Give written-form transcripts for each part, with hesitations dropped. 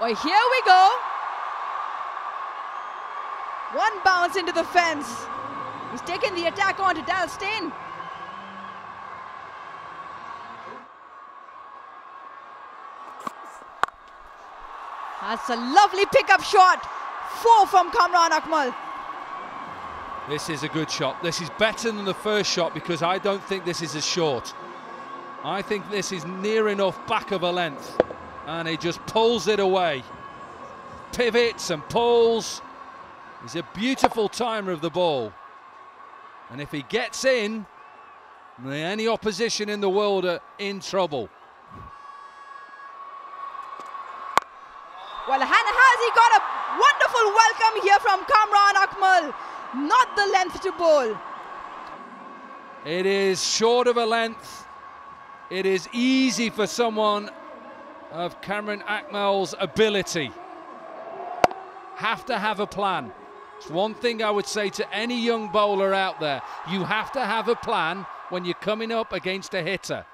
Well, here we go. One bounce into the fence. He's taken the attack on to Dalstein. That's a lovely pickup shot. 4 from Kamran Akmal. This is a good shot. This is better than the first shot because I don't think this is as short. I think this is near enough back of a length. And he just pulls it away. Pivots and pulls. He's a beautiful timer of the ball. And if he gets in, any opposition in the world are in trouble. Well, has he got a wonderful welcome here from Kamran Akmal. Not the length to bowl. It is short of a length. It is easy for someone of Kamran Akmal's ability. Have to have a plan. It's one thing I would say to any young bowler out there. You have to have a plan when you're coming up against a hitter.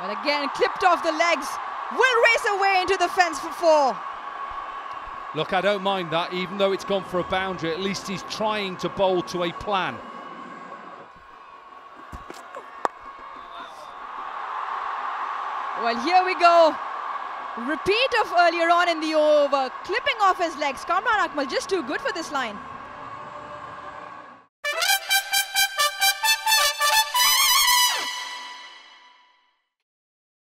Well, again, clipped off the legs. Will race away into the fence for 4. Look, I don't mind that. Even though it's gone for a boundary, at least he's trying to bowl to a plan. Well, here we go. Repeat of earlier on in the over. Clipping off his legs. Kamran Akmal just too good for this line.